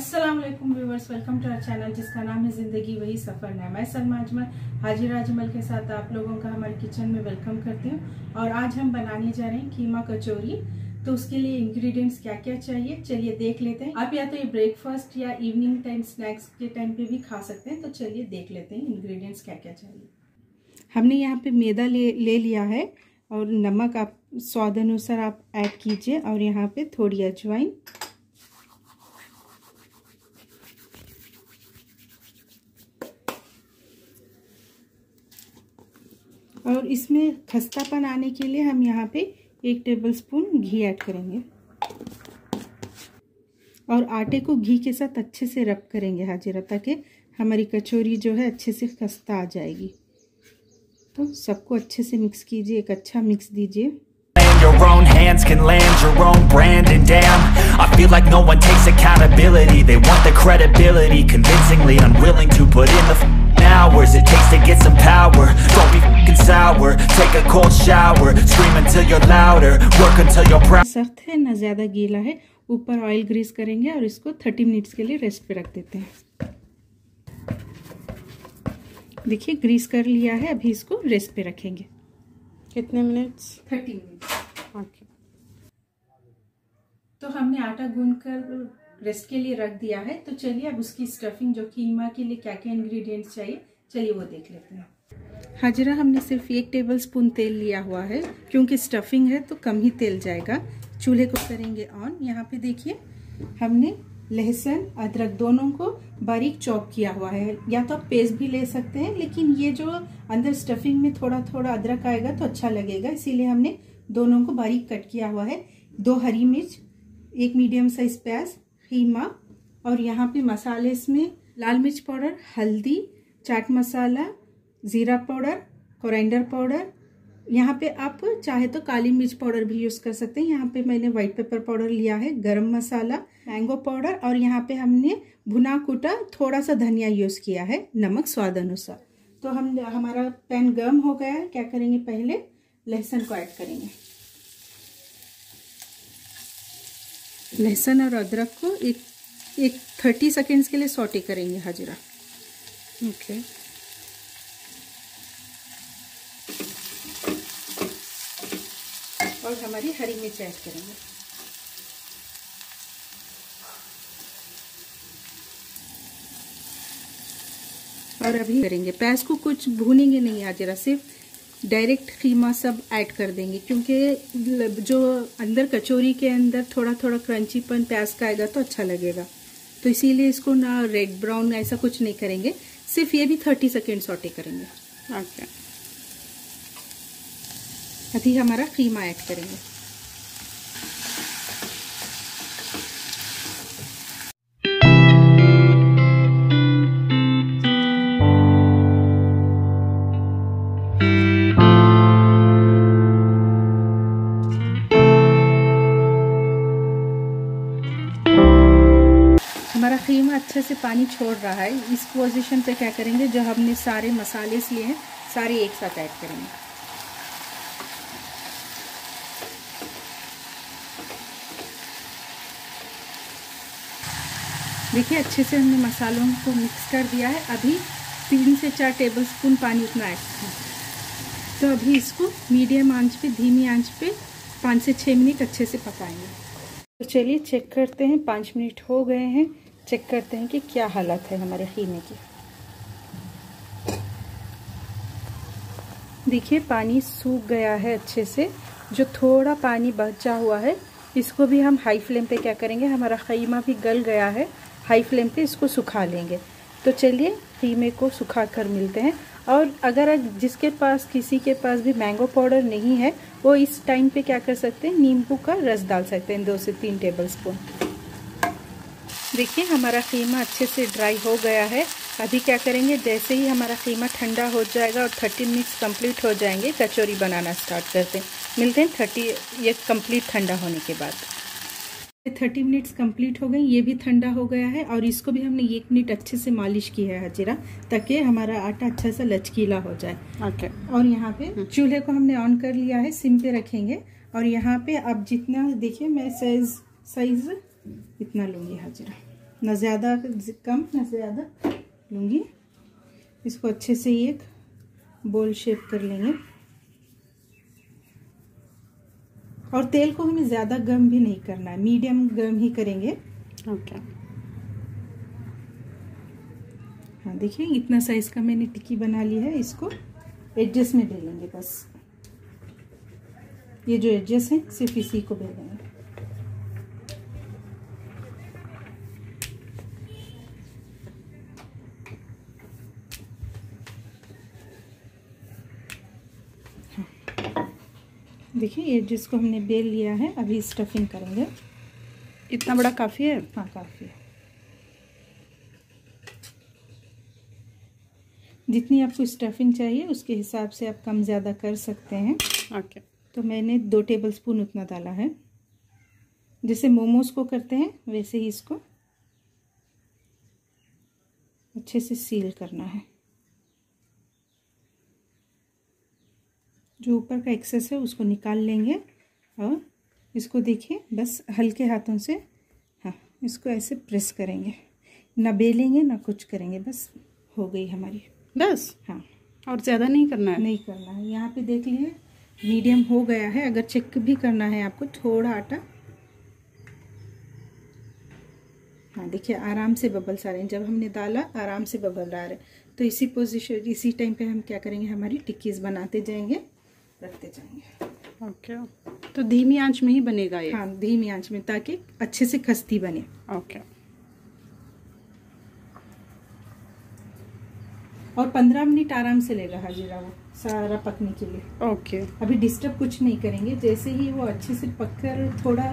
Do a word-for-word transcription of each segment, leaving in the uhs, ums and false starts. अस्सलाम वालेकुम viewers, welcome to our channel जिसका नाम है जिंदगी वही सफ़र नाया। मैं सलमान अजमल हाजी राज अजमल के साथ आप लोगों का हमारे किचन में वेलकम करती हूँ। और आज हम बनाने जा रहे हैं कीमा कचौरी। तो उसके लिए इंग्रेडिएंट्स क्या क्या चाहिए चलिए देख लेते हैं। आप या तो ये ब्रेकफास्ट या इवनिंग टाइम स्नैक्स के टाइम पे भी खा सकते हैं। तो चलिए देख लेते हैं इंग्रेडिएंट्स क्या क्या चाहिए। हमने यहाँ पे मैदा ले ले लिया है और नमक आप स्वाद अनुसार आप ऐड कीजिए और यहाँ पे थोड़ी अजवाइन, और इसमें खस्तापन आने के लिए हम यहाँ पे एक टेबलस्पून घी ऐड करेंगे और आटे को घी के साथ अच्छे से रब करेंगे हाजिरा, ताकि हमारी कचौरी जो है अच्छे से खस्ता आ जाएगी। तो सबको अच्छे से मिक्स कीजिए, एक अच्छा मिक्स दीजिए। Hours it takes to get some power, don't be fucking sour, take a cold shower, scream until you're louder, work until you're proud। सख्त है ना ज्यादा गीला है। ऊपर ऑयल ग्रीस करेंगे और इसको तीस मिनट्स के लिए रेस्ट पे रख देते हैं। देखिए ग्रीस कर लिया है, अभी इसको रेस्ट पे रखेंगे। कितने मिनट्स? तीस मिनट्स। ओके, तो हमने आटा गूंथकर रेस्ट के लिए रख दिया है। तो चलिए अब उसकी स्टफिंग जो कीमा के लिए क्या क्या इंग्रेडिएंट्स चाहिए चलिए वो देख लेते हैं। हाजिरा, हमने सिर्फ एक टेबलस्पून तेल लिया हुआ है, क्योंकि स्टफिंग है तो कम ही तेल जाएगा। चूल्हे को करेंगे ऑन। यहाँ पे देखिए हमने लहसुन अदरक दोनों को बारीक चॉप किया हुआ है, या तो आप पेस्ट भी ले सकते हैं, लेकिन ये जो अंदर स्टफिंग में थोड़ा थोड़ा अदरक आएगा तो अच्छा लगेगा, इसीलिए हमने दोनों को बारीक कट किया हुआ है। दो हरी मिर्च, एक मीडियम साइज प्याज, कीमा, और यहाँ पे मसाले इसमें लाल मिर्च पाउडर, हल्दी, चाट मसाला, ज़ीरा पाउडर, कोरिएंडर पाउडर। यहाँ पे आप चाहे तो काली मिर्च पाउडर भी यूज़ कर सकते हैं। यहाँ पे मैंने वाइट पेपर पाउडर लिया है, गरम मसाला, मैंगो पाउडर, और यहाँ पे हमने भुना कुटा थोड़ा सा धनिया यूज़ किया है, नमक स्वाद अनुसार। तो हम हमारा पैन गर्म हो गया है। क्या करेंगे, पहले लहसुन को ऐड करेंगे। लहसुन और अदरक को एक एक तीस सेकेंड्स के लिए सॉटे करेंगे हाजिरा। ओके, और हमारी हरी मिर्च ऐड करेंगे। और अभी करेंगे प्याज को, कुछ भूनेंगे नहीं हाजिरा, सिर्फ डायरेक्ट कीमा सब ऐड कर देंगे, क्योंकि जो अंदर कचौरी के अंदर थोड़ा थोड़ा क्रंचीपन प्याज का आएगा तो अच्छा लगेगा। तो इसीलिए इसको ना रेड ब्राउन ऐसा कुछ नहीं करेंगे, सिर्फ ये भी तीस सेकेंड सॉटे करेंगे। ओके, अभी हमारा कीमा ऐड करेंगे। हमारा कीमा अच्छे से पानी छोड़ रहा है। इस पोजीशन पे क्या करेंगे, जो हमने सारे मसाले लिए हैं सारे एक साथ ऐड करेंगे। देखिए अच्छे से हमने मसालों को मिक्स कर दिया है। अभी तीन से चार टेबलस्पून पानी इतना ऐड किया। तो अभी इसको मीडियम आंच पे, धीमी आंच पे पाँच से छः मिनट अच्छे से पकाएंगे। तो चलिए चेक करते हैं, पाँच मिनट हो गए हैं, चेक करते हैं कि क्या हालत है हमारे कीमे की। देखिए पानी सूख गया है अच्छे से, जो थोड़ा पानी बचा हुआ है इसको भी हम हाई फ्लेम पे क्या करेंगे, हमारा कीमा भी गल गया है, हाई फ्लेम पे इसको सुखा लेंगे। तो चलिए कीमे को सुखा कर मिलते हैं। और अगर जिसके पास किसी के पास भी मैंगो पाउडर नहीं है वो इस टाइम पे क्या कर सकते हैं, नींबू का रस डाल सकते हैं, दो से तीन टेबलस्पून। देखिए हमारा कीमा अच्छे से ड्राई हो गया है। अभी क्या करेंगे, जैसे ही हमारा कीमा ठंडा हो जाएगा और तीस मिनट्स कंप्लीट हो जाएंगे, कचौरी बनाना स्टार्ट करते हैं। मिलते हैं तीस ये कंप्लीट ठंडा होने के बाद। तीस मिनट्स कंप्लीट हो गए, ये भी ठंडा हो गया है, और इसको भी हमने एक मिनट अच्छे से मालिश की है हाजिरा, ताकि हमारा आटा अच्छा सा लचकीला हो जाए। ओके, और यहाँ पे चूल्हे को हमने ऑन कर लिया है, सिम पे रखेंगे। और यहाँ पे आप जितना, देखिए मैं साइज साइज इतना लूँगी हाजिरा। ना ज़्यादा कम ना ज़्यादा लूँगी। इसको अच्छे से ही एक बोल शेप कर लेंगे और तेल को हमें ज़्यादा गर्म भी नहीं करना है, मीडियम गर्म ही करेंगे। Okay okay. हाँ देखिए इतना साइज़ का मैंने टिक्की बना ली है। इसको एडजस्ट में बेलेंगे, बस ये जो एडजस्ट है सिर्फ इसी को बेलेंगे। देखिए ये जिसको हमने बेल लिया है, अभी स्टफिंग करेंगे। इतना बड़ा काफ़ी है? हाँ काफ़ी है, जितनी आपको स्टफिंग चाहिए उसके हिसाब से आप कम ज़्यादा कर सकते हैं। Okay okay. तो मैंने दो टेबलस्पून उतना डाला है। जैसे मोमोज को करते हैं वैसे ही इसको अच्छे से सील करना है। जो ऊपर का एक्सेस है उसको निकाल लेंगे और इसको देखिए बस हल्के हाथों से, हाँ इसको ऐसे प्रेस करेंगे, ना बेलेंगे ना कुछ करेंगे, बस हो गई हमारी। बस हाँ, और ज़्यादा नहीं करना है, नहीं करना है। यहाँ पे देख लिए मीडियम हो गया है। अगर चेक भी करना है आपको, थोड़ा आटा, हाँ देखिए आराम से बबल्स आ रहे हैं। जब हमने डाला आराम से बबल आ रहे, तो इसी पोजिशन इसी टाइम पे हम क्या करेंगे, हमारी टिक्कीज़ बनाते जाएंगे, रखते जाएंगे। Okay okay. तो धीमी आंच में ही बनेगा ये? हाँ धीमी आंच में, ताकि अच्छे से खस्ती बने। Okay okay. और पंद्रह मिनट आराम से लेगा हाजिरा वो सारा पकने के लिए। Okay okay. अभी डिस्टर्ब कुछ नहीं करेंगे। जैसे ही वो अच्छे से पककर थोड़ा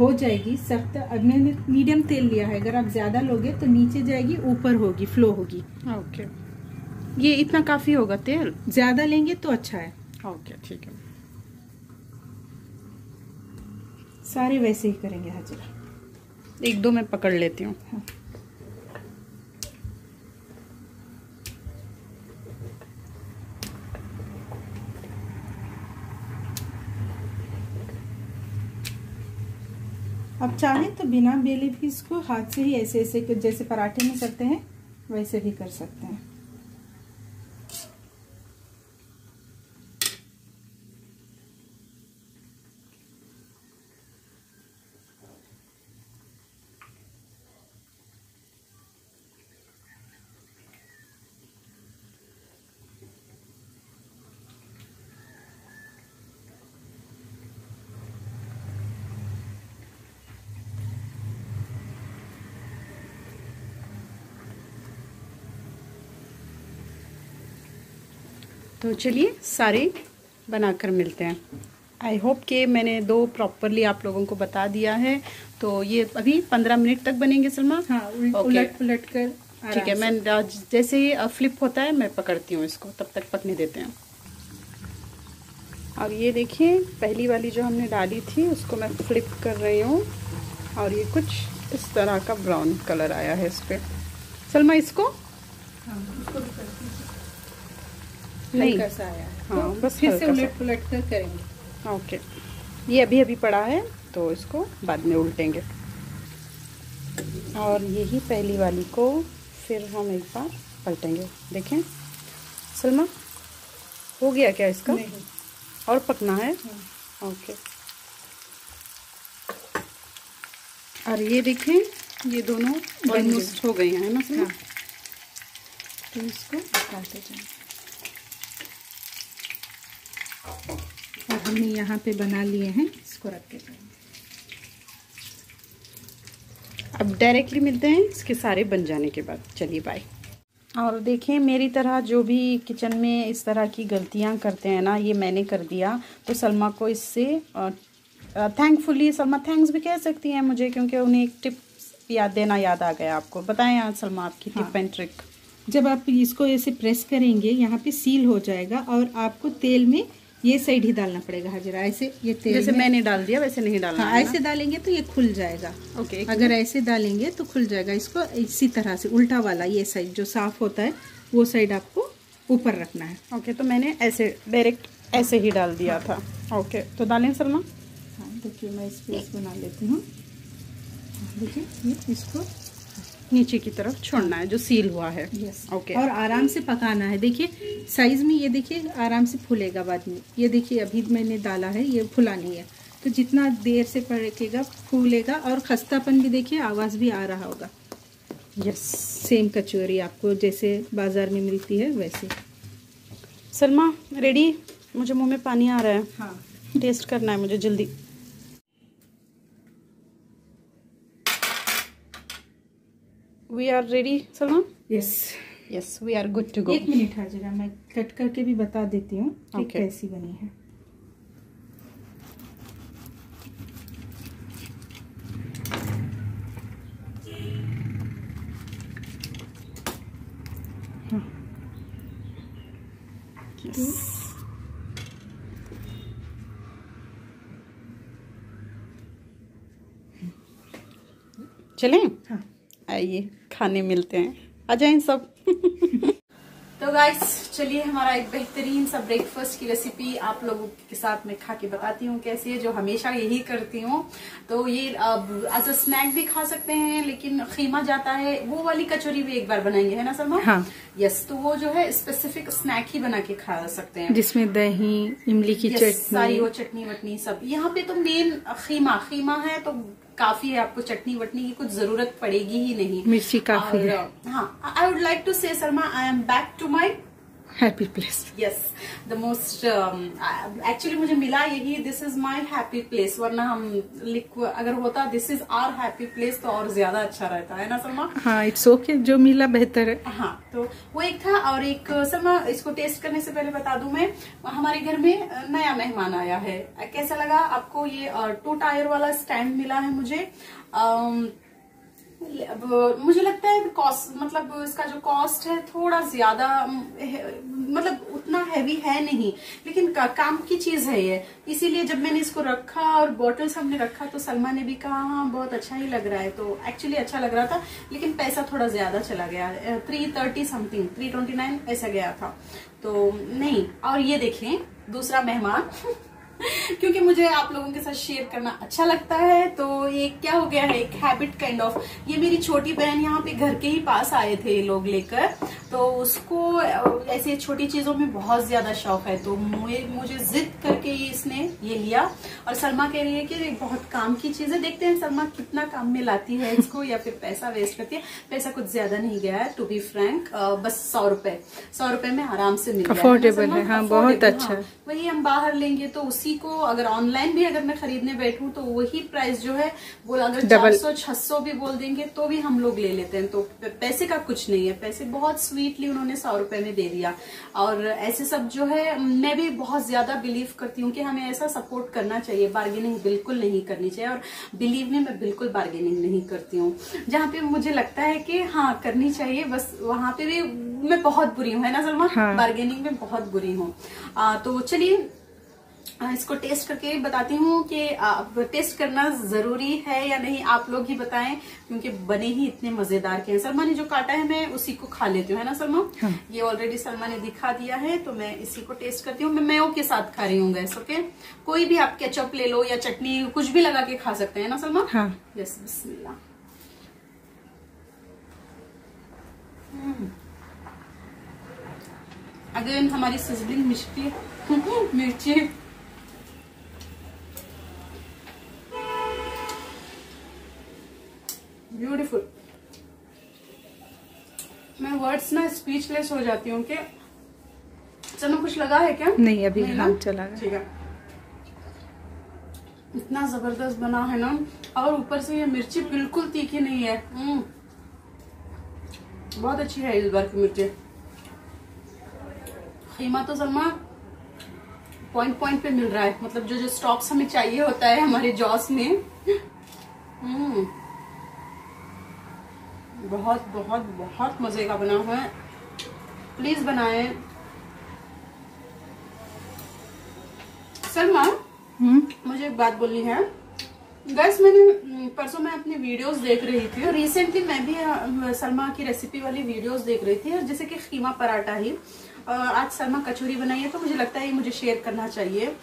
हो जाएगी सख्त, अब मैंने मीडियम तेल लिया है, अगर आप ज़्यादा लोगे तो नीचे जाएगी, ऊपर होगी, फ्लो होगी। Okay okay. ये इतना काफ़ी होगा तेल? ज़्यादा लेंगे तो अच्छा है। ओके okay, ठीक है। सारे वैसे ही करेंगे हाजिरा। एक दो मैं पकड़ लेती हूँ। हाँ। आप चाहें तो बिना बेले भी इसको हाथ से ही ऐसे ऐसे जैसे पराठे में करते हैं वैसे भी कर सकते हैं। तो चलिए सारे बनाकर मिलते हैं। आई होप कि मैंने दो प्रॉपरली आप लोगों को बता दिया है। तो ये अभी पंद्रह मिनट तक बनेंगे सलमा? हाँ उलट पुलट कर, ठीक है। मैं जैसे ही फ्लिप होता है मैं पकड़ती हूँ इसको, तब तक पकने देते हैं। और ये देखिए पहली वाली जो हमने डाली थी उसको मैं फ्लिप कर रही हूँ और ये कुछ इस तरह का ब्राउन कलर आया है इस पर। सलमा इसको नहीं कैसा आया? हाँ तो बस फिर से उलट पुलट कर करेंगे। ओके ये अभी अभी पड़ा है तो इसको बाद में उल्टेंगे। और यही पहली वाली को फिर हम एक बार पलटेंगे। देखें सलमा हो गया क्या इसका? नहीं। और पकना है। ओके और ये देखें ये दोनों ऑलमोस्ट हो गई हैं ना सलमा? हाँ। तो इसको निकालते जाएंगे। और हमने यहाँ पे बना लिए हैं, इसको रख के अब डायरेक्टली मिलते हैं इसके सारे बन जाने के बाद। चलिए बाय। और देखें मेरी तरह जो भी किचन में इस तरह की गलतियाँ करते हैं ना, ये मैंने कर दिया। तो सलमा को इससे थैंकफुली, सलमा थैंक्स भी कह सकती हैं मुझे, क्योंकि उन्हें एक टिप याद देना याद आ गया। आपको बताएं आज सलमा आपकी टिप एंड ट्रिक? जब आप इसको ऐसे प्रेस करेंगे यहाँ पे सील हो जाएगा और आपको तेल में ये साइड ही डालना पड़ेगा हाजिरा। ऐसे ये तेल जैसे मैंने डाल दिया वैसे नहीं डालना। हाँ ऐसे डालेंगे तो ये खुल जाएगा। ओके अगर ऐसे डालेंगे तो खुल जाएगा। इसको इसी तरह से उल्टा वाला ये साइड जो साफ होता है वो साइड आपको ऊपर रखना है। ओके तो मैंने ऐसे डायरेक्ट ऐसे ही डाल दिया था। ओके तो डालें सलमा? हाँ देखिए मैं स्पेस बना लेती हूँ। देखिए इसको नीचे की तरफ छोड़ना है जो सील हुआ है। Yes okay. और आराम से पकाना है। देखिए साइज में ये देखिए आराम से फूलेगा बाद में। ये देखिए अभी मैंने डाला है, ये फूला नहीं है, तो जितना देर से पकेगा फूलेगा। और खस्तापन भी देखिए आवाज़ भी आ रहा होगा। यस सेम कचौरी आपको जैसे बाज़ार में मिलती है वैसे। सलमा रेडी? मुझे मुंह में पानी आ रहा है। हाँ टेस्ट करना है मुझे जल्दी। We are ready Salman? Yes yes we are good to go. एक मिनट हाजिर, मैं कट करके भी बता देती हूँ कि okay. कैसी बनी है। चलें? हाँ आइए खाने मिलते हैं, आ जाएं सब। तो गाइस चलिए हमारा एक बेहतरीन सा ब्रेकफास्ट की रेसिपी आप लोगों के साथ मैं खा के बताती हूँ कैसे, जो हमेशा यही करती हूँ। तो ये अब एज अ स्नैक भी खा सकते हैं, लेकिन खीमा जाता है वो वाली कचौरी भी एक बार बनाएंगे है ना सलमान? हाँ यस। तो वो जो है स्पेसिफिक स्नैक ही बना के खा सकते हैं जिसमें दही, इमली की चटनी, सारी वो चटनी वटनी सब। यहाँ पे तो मेन खीमा खीमा है तो काफी है, आपको चटनी वटनी की कुछ जरूरत पड़ेगी ही नहीं, मिर्ची काफी है। हाँ I would like to say Sharma I am back to my happy place. Yes the most actually मुझे मिला यही, this is my happy place. वरना हम लिख अगर होता this is our happy place तो और ज्यादा अच्छा रहता है ना सलमा? हाँ इट्स ओके okay, जो मिला बेहतर है। हाँ तो वो एक था। और एक सलमा इसको टेस्ट करने से पहले बता दूं मैं, हमारे घर में नया मेहमान आया है, कैसा लगा आपको? ये टू टायर वाला स्टैंड मिला है मुझे। um, मुझे लगता है कॉस्ट मतलब इसका जो कॉस्ट है थोड़ा ज्यादा, मतलब उतना हैवी है नहीं, लेकिन का, काम की चीज है ये। इसीलिए जब मैंने इसको रखा और बॉटल्स हमने रखा तो सलमा ने भी कहा हाँ बहुत अच्छा ही लग रहा है, तो एक्चुअली अच्छा लग रहा था, लेकिन पैसा थोड़ा ज्यादा चला गया, three thirty something three twenty nine ऐसा गया था तो नहीं। और ये देखें दूसरा मेहमान क्योंकि मुझे आप लोगों के साथ शेयर करना अच्छा लगता है, तो ये क्या हो गया है एक हैबिट काइंड ऑफ। ये मेरी छोटी बहन यहाँ पे घर के ही पास आए थे ये लोग लेकर, तो उसको ऐसे छोटी चीजों में बहुत ज्यादा शौक है, तो मुझे जिद करके ये इसने ये लिया। और सलमा कह रही है कि ये बहुत काम की चीज है, देखते हैं सलमा कितना काम में लाती है इसको या फिर पैसा वेस्ट करती है। पैसा कुछ ज्यादा नहीं गया है टू बी फ्रैंक, बस सौ रुपए सौ रुपए में आराम से मिल गया, अफोर्डेबल है। हाँ बहुत अच्छा। वही हम बाहर लेंगे तो उसी को अगर ऑनलाइन भी अगर मैं खरीदने बैठूं तो वही प्राइस जो है वो अगर चार सौ छह सौ भी बोल देंगे तो भी हम लोग ले लेते हैं, तो पैसे का कुछ नहीं है। पैसे बहुत स्वीटली उन्होंने सौ रुपए में दे दिया। और ऐसे सब जो है मैं भी बहुत ज्यादा बिलीव करती हूँ कि हमें ऐसा सपोर्ट करना चाहिए, बार्गेनिंग बिल्कुल नहीं करनी चाहिए। और बिलीव में मैं बिल्कुल बार्गेनिंग नहीं करती हूँ, जहाँ पे मुझे लगता है कि हाँ करनी चाहिए बस वहां पे भी मैं बहुत बुरी हूँ है ना सलमा? हाँ। बार्गेनिंग में बहुत बुरी हूँ। तो चलिए इसको टेस्ट करके बताती हूँ कि टेस्ट करना जरूरी है या नहीं, आप लोग ही बताएं क्योंकि बने ही इतने मजेदार के हैं। सलमा ने जो काटा है मैं उसी को खा लेती हूँ है ना सलमा? हाँ। ये ऑलरेडी सलमा ने दिखा दिया है तो मैं इसी को टेस्ट करती हूँ। मैं मैयो के साथ खा रही हूँ गैस। ओके कोई भी आप केचप ले लो या चटनी कुछ भी लगा के खा सकते हैं ना सलमा? हाँ। यस बिस्मिल्लाह। अगेन हमारी सिजलिंग मिर्ची मिर्ची ब्यूटीफुल। मैं वर्ड्स ना स्पीचलेस हो जाती हूँ। चलो कुछ लगा है क्या? नहीं अभी नहीं चला है। ठीक है। इतना जबरदस्त बना है ना, और ऊपर से ये मिर्ची बिल्कुल तीखी नहीं है। बहुत अच्छी है इस बार की मिर्ची। खीमा तो सलमा पॉइंट पॉइंट पे मिल रहा है, मतलब जो जो स्टॉप्स हमें चाहिए होता है हमारे जॉस में। हम्म बहुत बहुत बहुत मजे का बना हुआ है, प्लीज बनाएं। सलमा मुझे एक बात बोलनी है गैस, मैंने परसों मैं अपनी वीडियोस देख रही थी और रिसेंटली मैं भी सलमा की रेसिपी वाली वीडियोस देख रही थी, और जैसे कि खीमा पराठा ही, और आज सलमा कचौरी बनाई है तो मुझे लगता है ये मुझे शेयर करना चाहिए।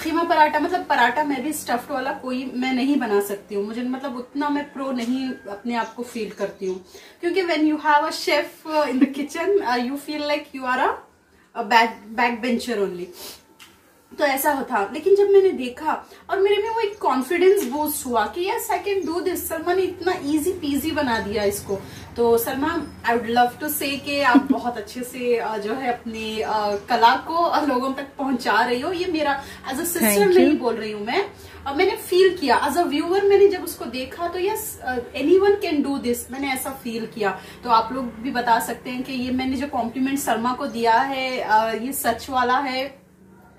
खीमा पराठा, मतलब पराठा मैं भी स्टफ्ड वाला कोई मैं नहीं बना सकती हूँ, मुझे मतलब उतना मैं प्रो नहीं अपने आप को फील करती हूँ, क्योंकि when you have a chef in the kitchen you feel like you are a back back bencher only. तो ऐसा होता, लेकिन जब मैंने देखा और मेरे में वो एक कॉन्फिडेंस बूस्ट हुआ कि yes I can do this, Salma ने इतना इजी पीजी बना दिया इसको। तो Salma I would love to say कि आप बहुत अच्छे से जो है अपनी कला को लोगों तक पहुंचा रही हो, ये मेरा एज अ सिस्टर नहीं बोल रही हूँ मैं, और मैंने फील किया एज अ व्यूअर, मैंने जब उसको देखा तो yes anyone can do this, मैंने ऐसा फील किया। तो आप लोग भी बता सकते हैं कि ये मैंने जो कॉम्प्लीमेंट सलमा को दिया है uh, ये सच वाला है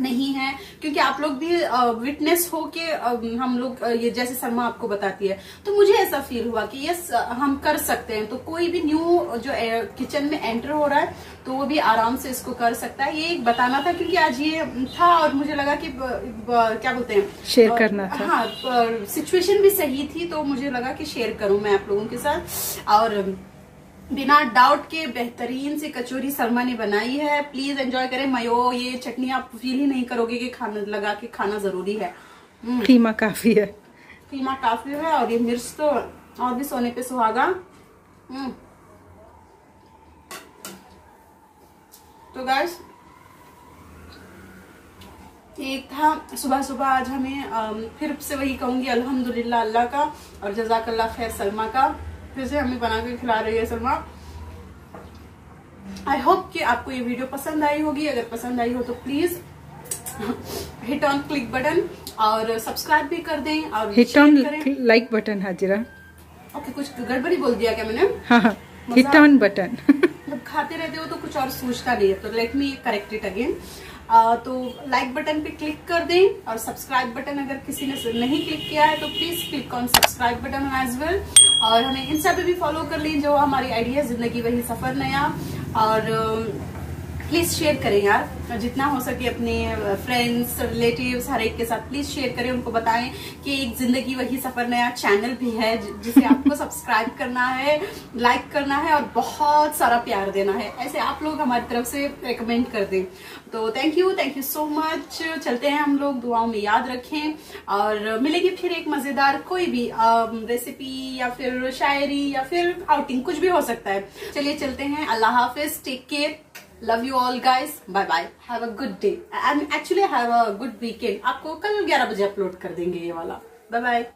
नहीं है, क्योंकि आप लोग भी विटनेस हो के हम लोग ये जैसे सलमा आपको बताती है, तो मुझे ऐसा फील हुआ कि यस हम कर सकते हैं। तो कोई भी न्यू जो किचन में एंटर हो रहा है तो वो भी आराम से इसको कर सकता है, ये एक बताना था क्योंकि आज ये था और मुझे लगा कि ब, ब, क्या बोलते हैं शेयर करना था। हाँ, सिचुएशन भी सही थी तो मुझे लगा कि शेयर करूं मैं आप लोगों के साथ, और बिना डाउट के बेहतरीन से कचौरी सलमा ने बनाई है। प्लीज एंजॉय करें मयो, ये चटनी आप फील ही नहीं करोगे कि खाना लगा के खाना जरूरी है, खीमा काफी है, खीमा काफी है, और ये मिर्च तो और भी सोने पे सुहागा। तो गाइस एक था सुबह सुबह, आज हमें फिर से वही कहूंगी अल्हम्दुलिल्लाह अल्लाह का और जजाकल्लाह खैर सलमा का, फिर से हमें बना के खिला रही है सलमा। आई होप कि आपको ये वीडियो पसंद आई होगी, अगर पसंद आई हो तो please hit on click button और सब्सक्राइब भी कर दें और hit on like button. Hajira okay okay, कुछ गड़बड़ी बोल दिया क्या मैंने? हाँ, हिट ऑन बटन। जब खाते रहते हो तो कुछ और सोचता नहीं है, तो let me correct it again. तो लाइक बटन पे क्लिक कर दें और सब्सक्राइब बटन अगर किसी ने नहीं क्लिक किया है तो please click on subscribe button as well, और हमें इंस्टा पे भी फॉलो कर लें जो हमारी आईडी है जिंदगी वही सफर नया, और प्लीज शेयर करें यार जितना हो सके अपने फ्रेंड्स रिलेटिव्स हर एक के साथ, प्लीज शेयर करें, उनको बताएं कि एक जिंदगी वही सफर नया चैनल भी है जिसे आपको सब्सक्राइब करना है, लाइक करना है और बहुत सारा प्यार देना है, ऐसे आप लोग हमारी तरफ से रिकमेंड कर दें। तो thank you thank you so much, चलते हैं हम लोग, दुआओं में याद रखें और मिलेंगे फिर एक मजेदार कोई भी रेसिपी या फिर शायरी या फिर आउटिंग, कुछ भी हो सकता है। चलिए चलते हैं, अल्लाह हाफिज, take care, love you all guys, bye bye, have a good day and actually have a good weekend. आपको कल ग्यारह बजे अपलोड कर देंगे ये वाला, बाय बाय।